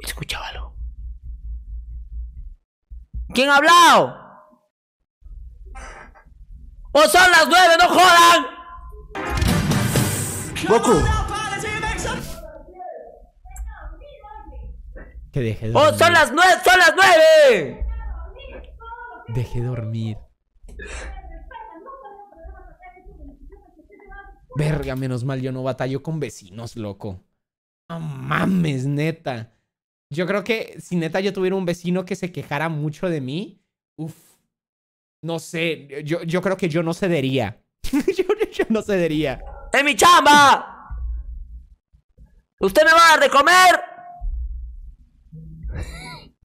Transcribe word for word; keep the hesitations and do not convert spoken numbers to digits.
Escúchabalo. ¿Quién ha hablado? ¡O son las nueve, no jodan! Goku. Que deje de dormir. ¡Oh, son las nueve! ¡Son las nueve! Deje de dormir. Verga, menos mal yo no batallo con vecinos, loco. No mames, neta. Yo creo que si neta yo tuviera un vecino que se quejara mucho de mí, uff, no sé, yo, yo creo que yo no cedería. yo, yo no cedería. ¡Es mi chamba! ¡Usted me va a dar de comer!